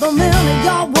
the million.